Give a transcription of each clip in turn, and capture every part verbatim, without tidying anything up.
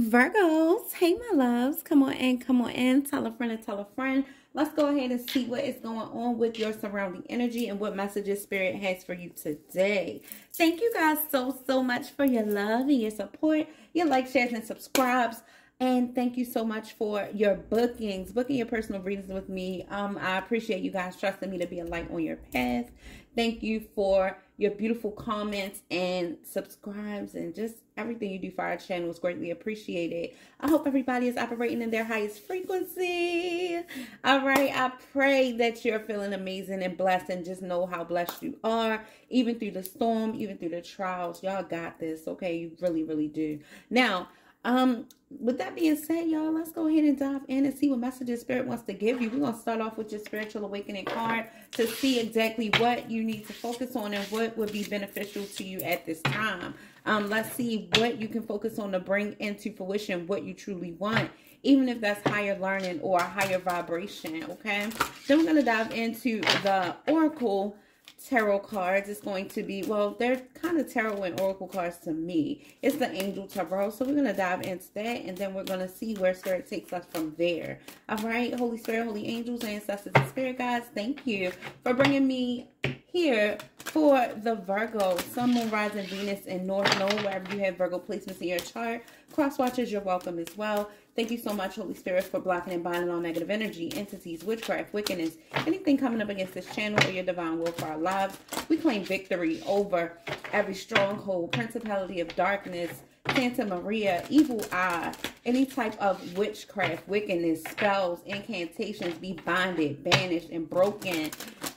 Virgos, hey my loves, come on in, come on in, tell a friend and tell a friend. Let's go ahead and see what is going on with your surrounding energy and what messages Spirit has for you today. Thank you guys so, so much for your love and your support, your likes, shares, and subscribes. And thank you so much for your bookings, booking your personal readings with me. Um, I appreciate you guys trusting me to be a light on your path. Thank you for your beautiful comments and subscribes and just everything you do for our channel is greatly appreciated. I hope everybody is operating in their highest frequency. All right. I pray that you're feeling amazing and blessed and just know how blessed you are, even through the storm, even through the trials. Y'all got this. Okay. You really, really do. Now, Um, with that being said, y'all, let's go ahead and dive in and see what messages Spirit wants to give you. We're going to start off with your spiritual awakening card to see exactly what you need to focus on and what would be beneficial to you at this time. Um, let's see what you can focus on to bring into fruition what you truly want, even if that's higher learning or a higher vibration, okay? Then we're going to dive into the Oracle tarot cards. It's going to be, well, they're kind of tarot and oracle cards to me. It's the Angel Tarot. So we're going to dive into that, and then we're going to see where Spirit takes us from there. All right. Holy Spirit, holy angels, ancestors, and spirit guides, thank you for bringing me here for the Virgo, Sun, Moon, Rising, Venus, and North Node, wherever you have Virgo placements in your chart. Cross watchers, you're welcome as well. Thank you so much, Holy Spirit, for blocking and binding all negative energy, entities, witchcraft, wickedness, anything coming up against this channel or your divine will for our lives. We claim victory over every stronghold, principality of darkness, Santa Maria, evil eye, any type of witchcraft, wickedness, spells, incantations, be binded, banished, and broken.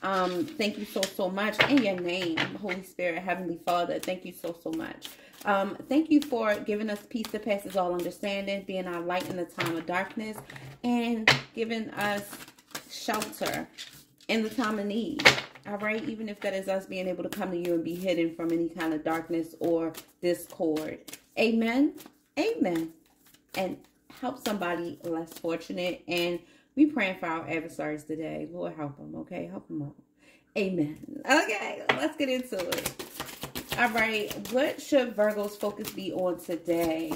Um, thank you so, so much. In your name, Holy Spirit, Heavenly Father, thank you so, so much. Um, thank you for giving us peace that passes all understanding, being our light in the time of darkness, and giving us shelter in the time of need. All right. Even if that is us being able to come to you and be hidden from any kind of darkness or discord. Amen. Amen. And help somebody less fortunate. And we praying for our adversaries today. Lord, help them. Okay. Help them all. Amen. Okay. Let's get into it. All right, what should Virgo's focus be on today?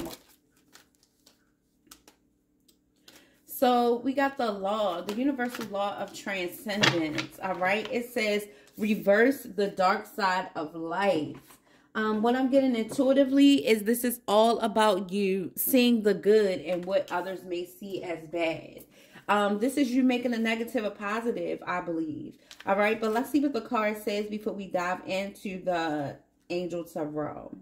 So we got the law, the universal law of transcendence, all right? It says, reverse the dark side of life. Um, what I'm getting intuitively is this is all about you seeing the good and what others may see as bad. Um, this is you making a negative a positive, I believe, all right? But let's see what the card says before we dive into the Angel Tarot.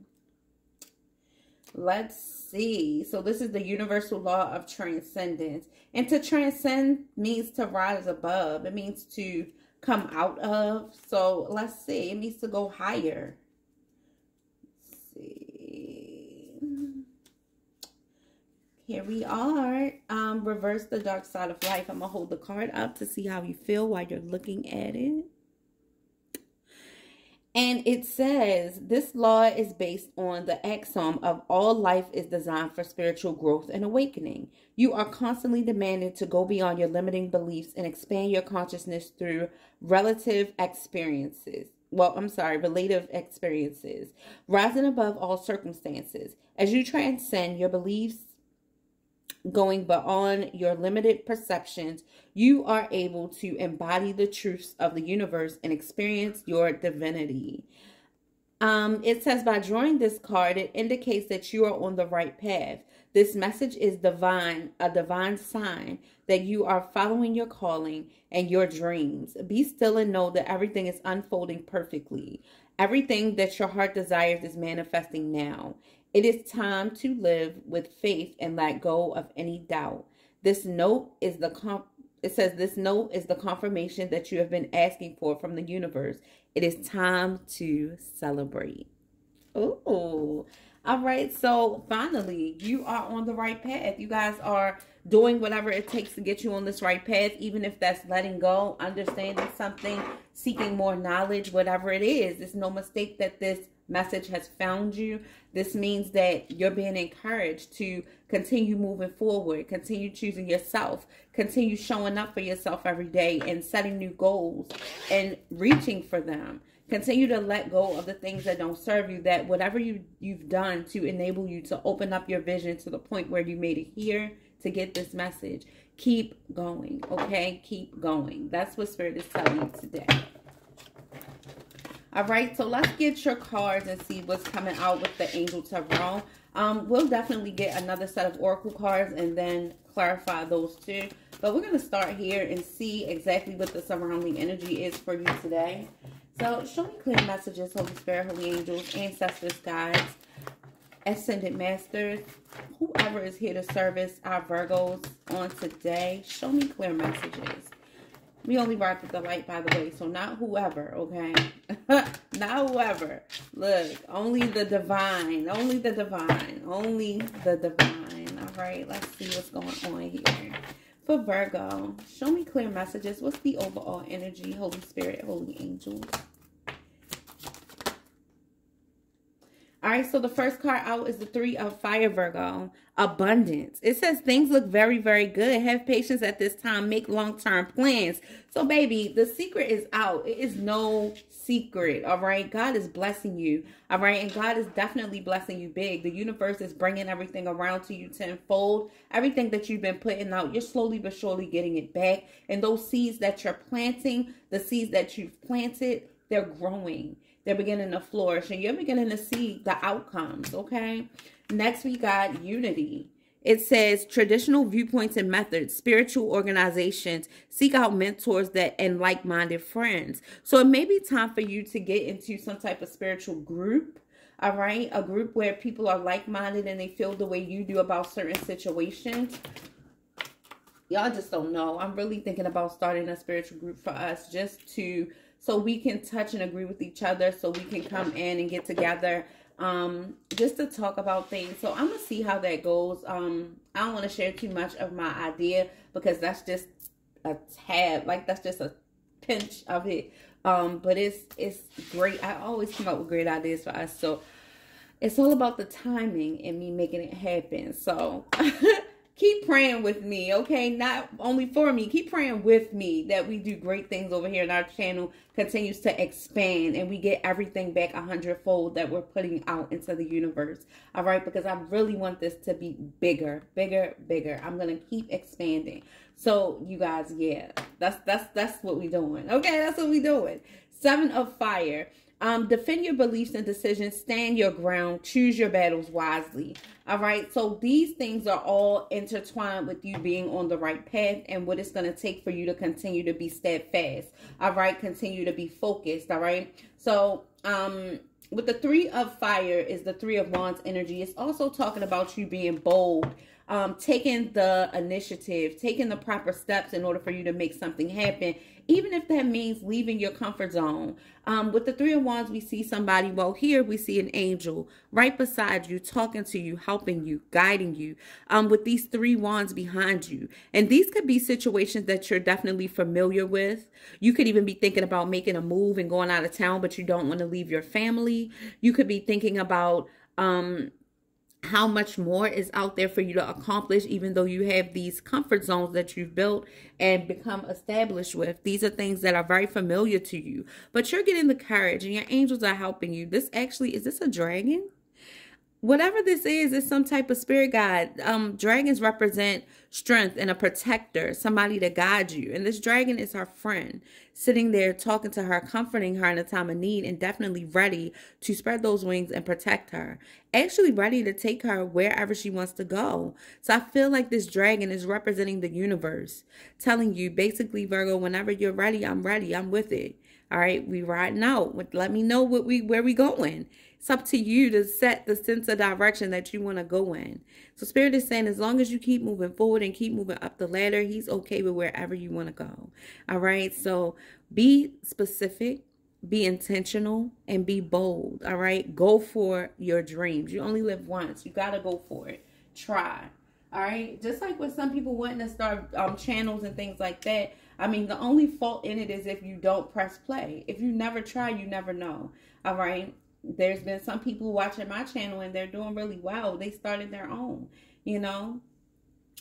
Let's see. So this is the universal law of transcendence. And to transcend means to rise above. It means to come out of. So let's see. It means to go higher. Let's see. Here we are. Um, reverse the dark side of life. I'm going to hold the card up to see how you feel while you're looking at it. And it says, this law is based on the axiom of all life is designed for spiritual growth and awakening. You are constantly demanded to go beyond your limiting beliefs and expand your consciousness through relative experiences. Well, I'm sorry, relative experiences. Rising above all circumstances. As you transcend your beliefs, going beyond your limited perceptions, you are able to embody the truths of the universe and experience your divinity. Um, it says by drawing this card, it indicates that you are on the right path. This message is divine, a divine sign that you are following your calling and your dreams. Be still and know that everything is unfolding perfectly. Everything that your heart desires is manifesting now. It is time to live with faith and let go of any doubt. This note is the com it says this note is the confirmation that you have been asking for from the universe. It is time to celebrate. Oh, all right. So finally, you are on the right path. You guys are doing whatever it takes to get you on this right path, even if that's letting go, understanding something, seeking more knowledge, whatever it is. It's no mistake that this message has found you. This means that you're being encouraged to continue moving forward, continue choosing yourself, continue showing up for yourself every day and setting new goals and reaching for them. Continue to let go of the things that don't serve you, that whatever you, you've done to enable you to open up your vision to the point where you made it here to get this message. Keep going, okay? Keep going. That's what Spirit is telling you today. All right, so let's get your cards and see what's coming out with the Angel Tarot. Um, we'll definitely get another set of Oracle cards and then clarify those two. But we're going to start here and see exactly what the surrounding energy is for you today. So show me clear messages, Holy Spirit, Holy Angels, Ancestors, Guides, Ascended Masters, whoever is here to service our Virgos on today. Show me clear messages. We only ride with the light, by the way, so not whoever, okay? Not whoever. Look, only the divine, only the divine, only the divine. All right, let's see what's going on here. For Virgo, show me clear messages. What's the overall energy, Holy Spirit, Holy Angels? All right, so the first card out is the Three of Fire, Virgo. Abundance. It says things look very, very good. Have patience at this time. Make long-term plans. So, baby, the secret is out. It is no secret, all right? God is blessing you, all right? And God is definitely blessing you big. The universe is bringing everything around to you tenfold. Everything that you've been putting out, you're slowly but surely getting it back. And those seeds that you're planting, the seeds that you've planted, they're growing. They're beginning to flourish, and you're beginning to see the outcomes, okay? Next, we got unity. It says traditional viewpoints and methods, spiritual organizations, seek out mentors that and like-minded friends. So it may be time for you to get into some type of spiritual group, all right? A group where people are like-minded and they feel the way you do about certain situations. Y'all just don't know. I'm really thinking about starting a spiritual group for us just to... so we can touch and agree with each other. So we can come in and get together um, just to talk about things. So I'm going to see how that goes. Um, I don't want to share too much of my idea because that's just a tab. Like, that's just a pinch of it. Um, but it's, it's great. I always come up with great ideas for us. So it's all about the timing and me making it happen. So... keep praying with me, okay? Not only for me. Keep praying with me that we do great things over here and our channel continues to expand and we get everything back a hundredfold that we're putting out into the universe, all right? Because I really want this to be bigger, bigger, bigger. I'm going to keep expanding. So, you guys, yeah, that's, that's, that's what we're doing, okay? That's what we're doing. Seven of Fire. Um, defend your beliefs and decisions, stand your ground, choose your battles wisely. All right. So these things are all intertwined with you being on the right path and what it's going to take for you to continue to be steadfast. All right. Continue to be focused. All right. So, um, with the Three of Fire is the Three of Wands energy. It's also talking about you being bold, um, taking the initiative, taking the proper steps in order for you to make something happen. Even if that means leaving your comfort zone. Um, with the Three of Wands, we see somebody. Well, here we see an angel right beside you, talking to you, helping you, guiding you. Um, with these three wands behind you. And these could be situations that you're definitely familiar with. You could even be thinking about making a move and going out of town, but you don't want to leave your family. You could be thinking about... Um, how much more is out there for you to accomplish, even though you have these comfort zones that you've built and become established with. These are things that are very familiar to you, but you're getting the courage and your angels are helping you. This actually, is this a dragon? Whatever this is, it's some type of spirit guide. Um, dragons represent strength and a protector, somebody to guide you. And this dragon is her friend, sitting there talking to her, comforting her in a time of need, and definitely ready to spread those wings and protect her. Actually ready to take her wherever she wants to go. So I feel like this dragon is representing the universe, telling you basically, Virgo, whenever you're ready, I'm ready. I'm with it. All right, we riding out. Let me know what we where we going. It's up to you to set the sense of direction that you want to go in. So Spirit is saying, as long as you keep moving forward and keep moving up the ladder, he's okay with wherever you want to go. All right. So be specific, be intentional, and be bold. All right. Go for your dreams. You only live once. You got to go for it. Try. All right. Just like with some people wanting to start um, channels and things like that. I mean, the only fault in it is if you don't press play. If you never try, you never know. All right. There's been some people watching my channel and they're doing really well. They started their own, you know.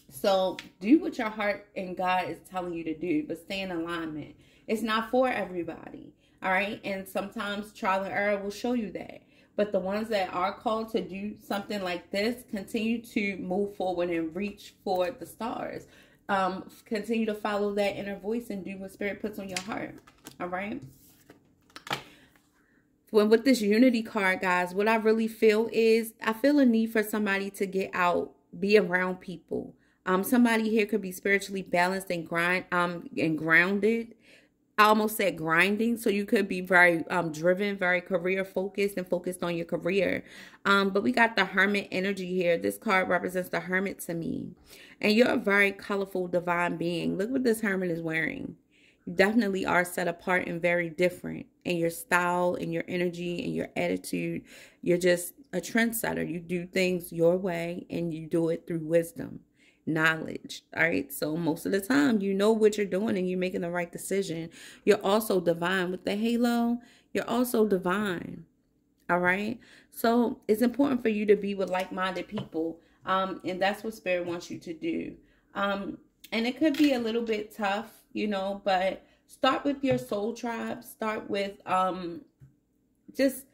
So do what your heart and God is telling you to do, but stay in alignment. It's not for everybody. All right. And sometimes trial and error will show you that. But the ones that are called to do something like this, continue to move forward and reach for the stars. Um, continue to follow that inner voice and do what Spirit puts on your heart. All right. When with this unity card, guys, what I really feel is I feel a need for somebody to get out, be around people. Um, somebody here could be spiritually balanced and grind um and grounded. I almost said grinding, so you could be very um, driven, very career focused and focused on your career. Um, but we got the Hermit energy here. This card represents the Hermit to me. And you're a very colorful divine being. Look what this Hermit is wearing. You definitely are set apart and very different in your style, in your energy, in your attitude. You're just a trendsetter. You do things your way and you do it through wisdom. Knowledge. All right. So most of the time, you know what you're doing and you're making the right decision. You're also divine with the halo. You're also divine. All right. So it's important for you to be with like-minded people. Um, and that's what Spirit wants you to do. Um, and it could be a little bit tough, you know, but start with your soul tribe. Start with, um, just,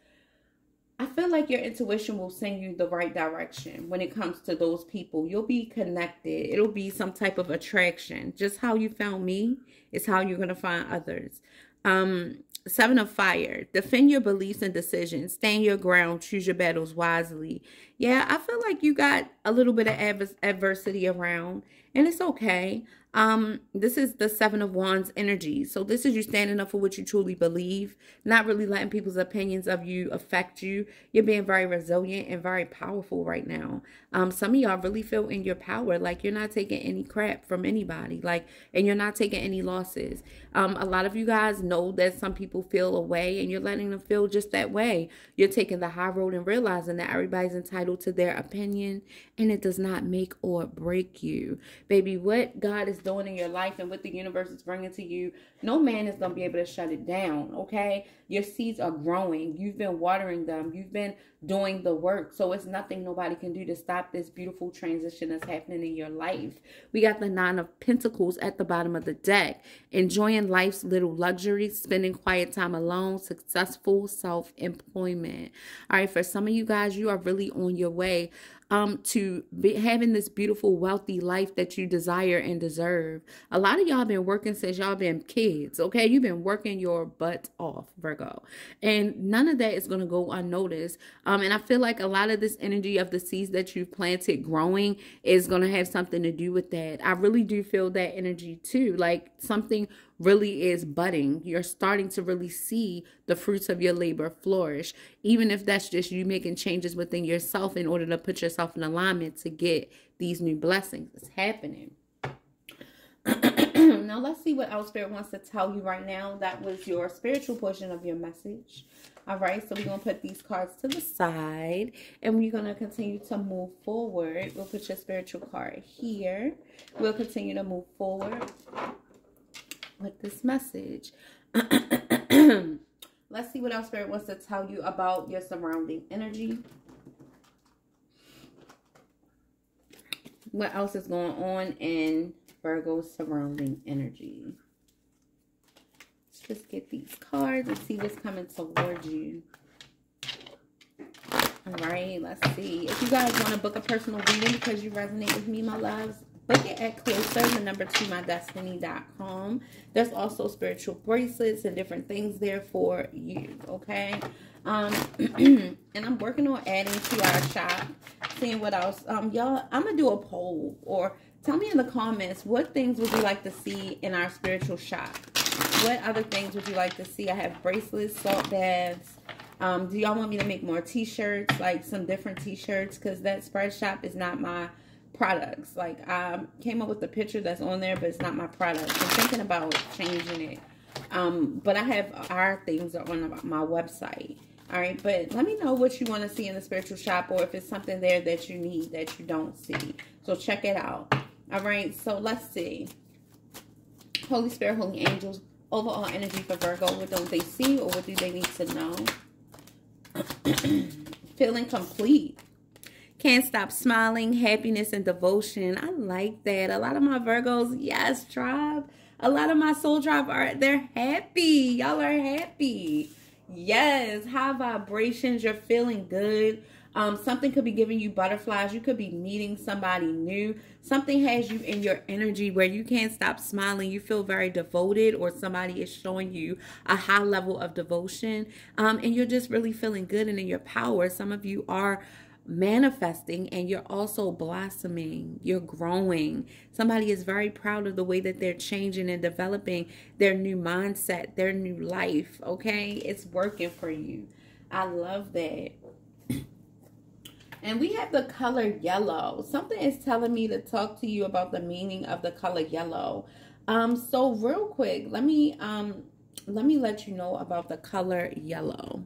I feel like your intuition will send you the right direction when it comes to those people. You'll be connected. It'll be some type of attraction. Just how you found me is how you're going to find others. Um, seven of Fire. Defend your beliefs and decisions. Stand your ground. Choose your battles wisely. Yeah, I feel like you got a little bit of adver adversity around, and it's okay. Um, this is the Seven of Wands energy. So this is you standing up for what you truly believe, not really letting people's opinions of you affect you. You're being very resilient and very powerful right now. Um, some of y'all really feel in your power. Like you're not taking any crap from anybody, like, and you're not taking any losses. Um, a lot of you guys know that some people feel a way and you're letting them feel just that way. You're taking the high road and realizing that everybody's entitled to their opinion and it does not make or break you. Baby, what God is doing in your life and what the universe is bringing to you, no man is going to be able to shut it down, okay? Your seeds are growing. You've been watering them. You've been doing the work. So it's nothing nobody can do to stop this beautiful transition that's happening in your life. We got the Nine of Pentacles at the bottom of the deck. Enjoying life's little luxuries, spending quiet time alone, successful self-employment. All right, for some of you guys, you are really on your way um, to be having this beautiful, wealthy life that you desire and deserve. A lot of y'all been working since y'all been kids, okay? You've been working your butt off, Virgo. And none of that is going to go unnoticed. Um, and I feel like a lot of this energy of the seeds that you've planted growing is going to have something to do with that. I really do feel that energy too. Like something really is budding. You're starting to really see the fruits of your labor flourish, even if that's just you making changes within yourself in order to put yourself in alignment to get these new blessings. It's happening. Now let's see what else Spirit wants to tell you right now. That was your spiritual portion of your message. All right, so we're going to put these cards to the side and we're going to continue to move forward. We'll put your spiritual card here. We'll continue to move forward with this message. Let's see what else Spirit wants to tell you about your surrounding energy. What else is going on in Virgo's surrounding energy? Let's just get these cards and see what's coming towards you. All right, let's see. If you guys want to book a personal reading because you resonate with me, my loves, book it at closer, the number two, my destiny dot com. There's also spiritual bracelets and different things there for you, okay? Um, and I'm working on adding to our shop, seeing what else. Um, y'all, I'm going to do a poll, or tell me in the comments, what things would you like to see in our spiritual shop? What other things would you like to see? I have bracelets, salt baths. Um, do y'all want me to make more t-shirts, like some different t-shirts? Because that spread shop is not my products. Like I came up with the picture that's on there, but it's not my product. I'm thinking about changing it. Um, but I have our things on my website. All right, but let me know what you want to see in the spiritual shop, or if it's something there that you need that you don't see. So check it out. All right, so let's see. Holy Spirit, Holy Angels, overall energy for Virgo. What don't they see, or what do they need to know? Feeling complete. Can't stop smiling, happiness, and devotion. I like that. A lot of my Virgos, yes, tribe, A lot of my soul tribe are, they're happy. Y'all are happy. Yes, high vibrations. You're feeling good. Um, something could be giving you butterflies. You could be meeting somebody new. Something has you in your energy where you can't stop smiling. You feel very devoted, or somebody is showing you a high level of devotion. Um, and you're just really feeling good and in your power. Some of you are manifesting, and you're also blossoming. You're growing. Somebody is very proud of the way that they're changing and developing their new mindset, their new life. Okay, it's working for you. I love that. And we have the color yellow. Something is telling me to talk to you about the meaning of the color yellow. Um, so real quick, let me um let me let you know about the color yellow.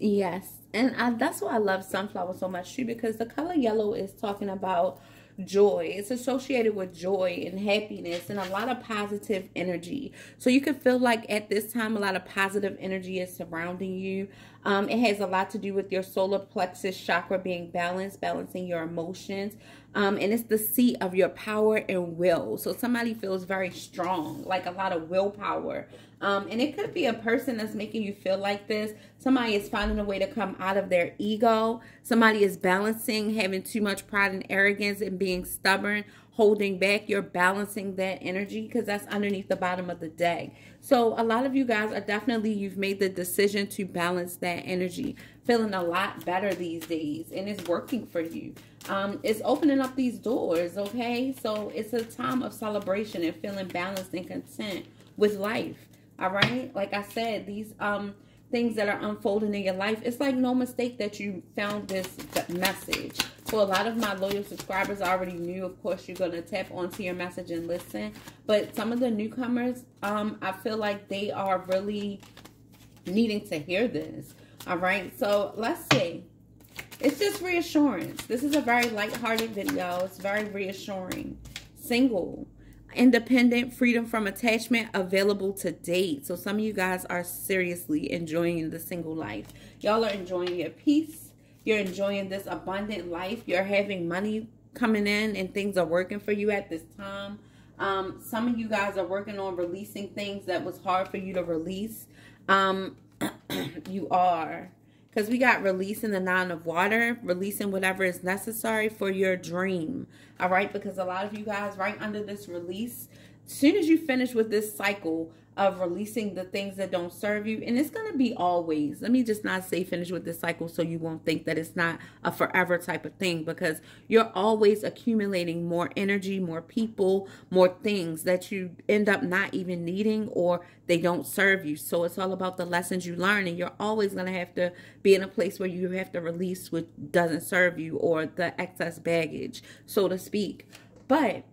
Yes. And I, that's why I love sunflower so much too, because the color yellow is talking about joy. It's associated with joy and happiness and a lot of positive energy. So you can feel like at this time a lot of positive energy is surrounding you. Um, it has a lot to do with your solar plexus chakra being balanced, balancing your emotions. Um, and it's the seat of your power and will. So somebody feels very strong, like a lot of willpower. Um, and it could be a person that's making you feel like this. Somebody is finding a way to come out of their ego. Somebody is balancing, having too much pride and arrogance and being stubborn, holding back. You're balancing that energy because that's underneath the bottom of the deck. So a lot of you guys are definitely, you've made the decision to balance that energy. Feeling a lot better these days, and it's working for you. Um, it's opening up these doors, okay? So it's a time of celebration and feeling balanced and content with life, all right? Like I said, these um things that are unfolding in your life, it's like no mistake that you found this message. So a lot of my loyal subscribers already knew, of course, you're going to tap onto your message and listen. But some of the newcomers, um, I feel like they are really needing to hear this, all right? So let's see. It's just reassurance. This is a very lighthearted video. It's very reassuring. Single, independent, freedom from attachment, available to date. So some of you guys are seriously enjoying the single life. Y'all are enjoying your peace. You're enjoying this abundant life. You're having money coming in and things are working for you at this time. Um, some of you guys are working on releasing things that was hard for you to release. Um, you are. Because we got releasing the nine of water, releasing whatever is necessary for your dream. All right? Because a lot of you guys, right under this release, as soon as you finish with this cycle of releasing the things that don't serve you, and it's going to be always. Let me just not say finish with this cycle so you won't think that it's not a forever type of thing, because you're always accumulating more energy, more people, more things that you end up not even needing, or they don't serve you. So it's all about the lessons you learn, and you're always going to have to be in a place where you have to release what doesn't serve you, or the excess baggage, so to speak. But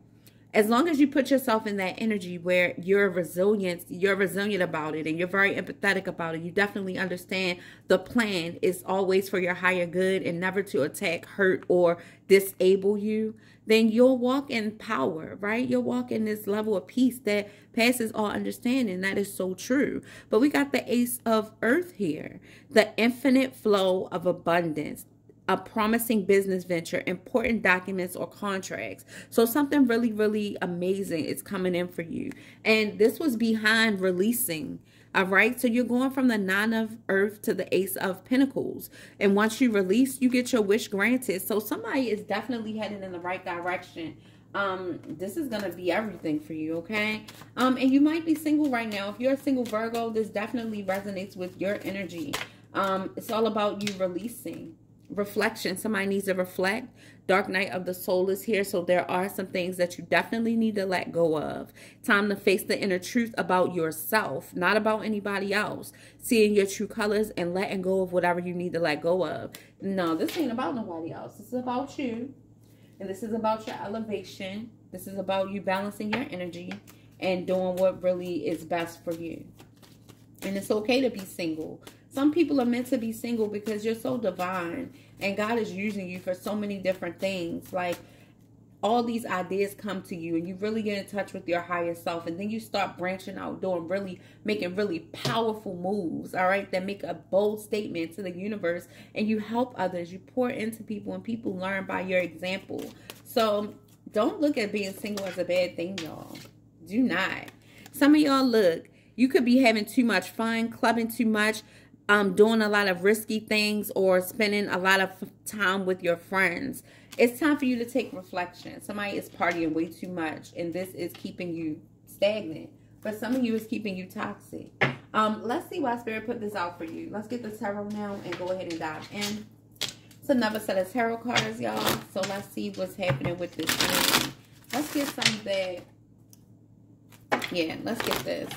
as long as you put yourself in that energy where you're resilient, you're resilient about it, and you're very empathetic about it, you definitely understand the plan is always for your higher good and never to attack, hurt, or disable you, then you'll walk in power, right? You'll walk in this level of peace that passes all understanding. That is so true. But we got the Ace of Earth here, the infinite flow of abundance. A promising business venture, important documents or contracts. So something really, really amazing is coming in for you. And this was behind releasing, all right? So you're going from the nine of earth to the ace of pentacles. And once you release, you get your wish granted. So somebody is definitely heading in the right direction. Um, this is going to be everything for you, okay? Um, and you might be single right now. If you're a single Virgo, this definitely resonates with your energy. Um, it's all about you releasing. Reflection. Somebody needs to reflect. Dark night of the soul is here. So there are some things that you definitely need to let go of. Time to face the inner truth about yourself, not about anybody else. Seeing your true colors and letting go of whatever you need to let go of. No, this ain't about nobody else. This is about you. And this is about your elevation. This is about you balancing your energy and doing what really is best for you. And it's okay to be single. Some people are meant to be single because you're so divine and God is using you for so many different things. Like all these ideas come to you and you really get in touch with your higher self, and then you start branching out, doing really, making really powerful moves, all right, that make a bold statement to the universe, and you help others. You pour into people and people learn by your example. So don't look at being single as a bad thing, y'all. Do not. Some of y'all, look, you could be having too much fun, clubbing too much, um, doing a lot of risky things, or spending a lot of time with your friends. It's time for you to take reflection. Somebody is partying way too much, and this is keeping you stagnant. But some of you is keeping you toxic. Um, let's see why Spirit put this out for you. Let's get the tarot now and go ahead and dive in. It's another set of tarot cards, y'all. So let's see what's happening with this energy. Let's get some of that. Yeah, let's get this.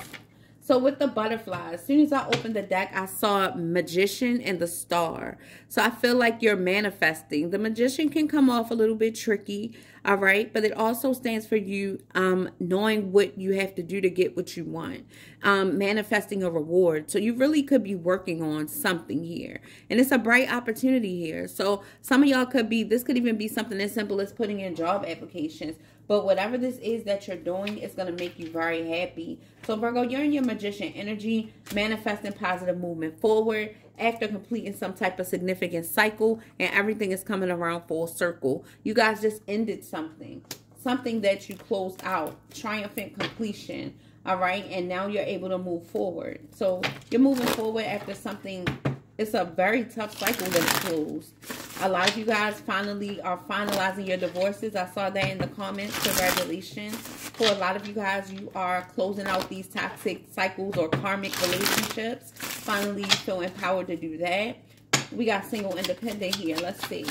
So with the butterflies, as soon as I opened the deck, I saw Magician and the Star. So I feel like you're manifesting. The Magician can come off a little bit tricky, all right? But it also stands for you um, knowing what you have to do to get what you want. Um, manifesting a reward. So you really could be working on something here. And it's a bright opportunity here. So some of y'all could be, this could even be something as simple as putting in job applications. But whatever this is that you're doing, it's going to make you very happy. So Virgo, you're in your Magician energy, manifesting positive movement forward after completing some type of significant cycle, and everything is coming around full circle. You guys just ended something, something that you closed out, triumphant completion, all right? And now you're able to move forward. So you're moving forward after something. It's a very tough cycle that's closed. A lot of you guys finally are finalizing your divorces. I saw that in the comments. Congratulations. For a lot of you guys, you are closing out these toxic cycles or karmic relationships. Finally, you feel empowered to do that. We got single independent here. Let's see.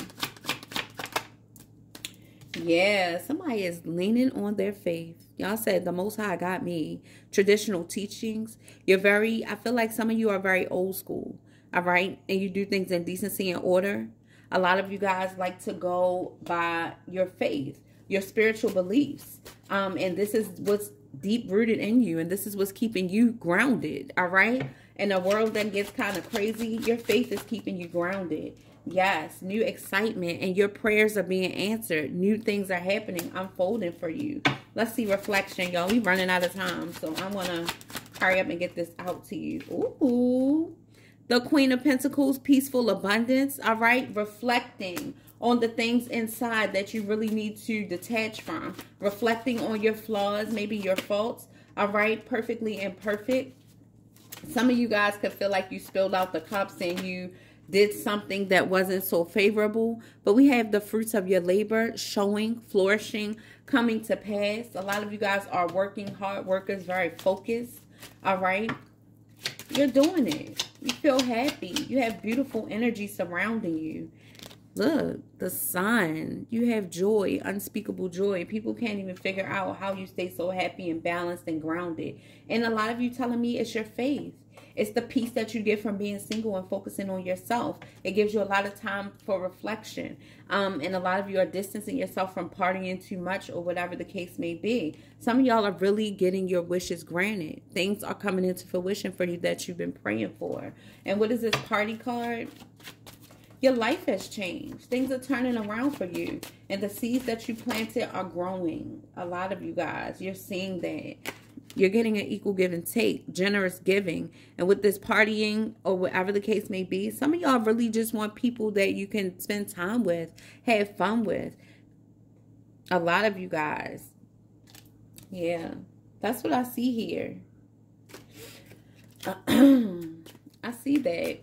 Yeah, somebody is leaning on their faith. Y'all said the Most High got me. Traditional teachings. You're very, I feel like some of you are very old school. All right, and you do things in decency and order. A lot of you guys like to go by your faith, your spiritual beliefs. Um, and this is what's deep rooted in you. And this is what's keeping you grounded. All right. In a world that gets kind of crazy, your faith is keeping you grounded. Yes, new excitement, and your prayers are being answered. New things are happening, unfolding for you. Let's see reflection, y'all. We running out of time. So I'm gonna hurry up and get this out to you. Ooh. The Queen of Pentacles, peaceful abundance, all right? Reflecting on the things inside that you really need to detach from. Reflecting on your flaws, maybe your faults, all right? Perfectly imperfect. Some of you guys could feel like you spilled out the cups and you did something that wasn't so favorable. But we have the fruits of your labor showing, flourishing, coming to pass. A lot of you guys are working hard workers, very focused, all right? You're doing it. You feel happy. You have beautiful energy surrounding you. Look, the sun. You have joy, unspeakable joy. People can't even figure out how you stay so happy and balanced and grounded. And a lot of you telling me it's your faith. It's the peace that you get from being single and focusing on yourself. It gives you a lot of time for reflection. Um, and a lot of you are distancing yourself from partying too much or whatever the case may be. Some of y'all are really getting your wishes granted. Things are coming into fruition for you that you've been praying for. And what is this party card? Your life has changed. Things are turning around for you. And the seeds that you planted are growing. A lot of you guys, you're seeing that. You're getting an equal give and take, generous giving. And with this partying or whatever the case may be, some of y'all really just want people that you can spend time with, have fun with. A lot of you guys. Yeah, that's what I see here. I see that.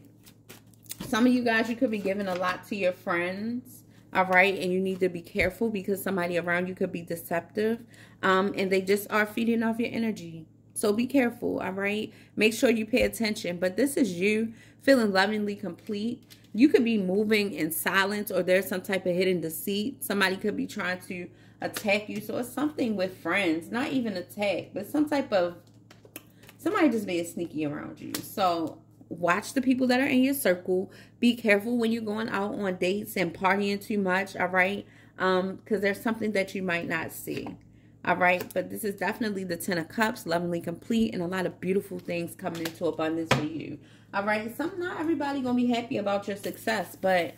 Some of you guys, you could be giving a lot to your friends. All right, and you need to be careful because somebody around you could be deceptive, um, and they just are feeding off your energy. So be careful, all right? Make sure you pay attention. But this is you feeling lovingly complete. You could be moving in silence, or there's some type of hidden deceit. Somebody could be trying to attack you. So it's something with friends, not even attack, but some type of, somebody just being sneaky around you. So watch the people that are in your circle. Be careful when you're going out on dates and partying too much, all right? Um, because there's something that you might not see, all right? But this is definitely the Ten of Cups, lovingly complete, and a lot of beautiful things coming into abundance for you, all right? Some, not everybody going to be happy about your success, but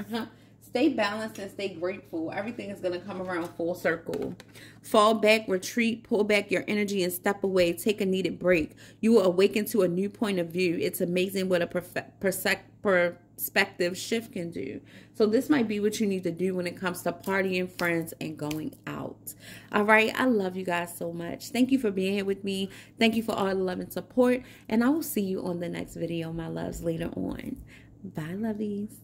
stay balanced and stay grateful. Everything is going to come around full circle. Fall back, retreat, pull back your energy and step away. Take a needed break. You will awaken to a new point of view. It's amazing what a perfect perspective. Per perspective shift can do. So this might be what you need to do when it comes to partying, friends, and going out. All right. I love you guys so much. Thank you for being here with me. Thank you for all the love and support. And I will see you on the next video, my loves, later on. Bye, lovies.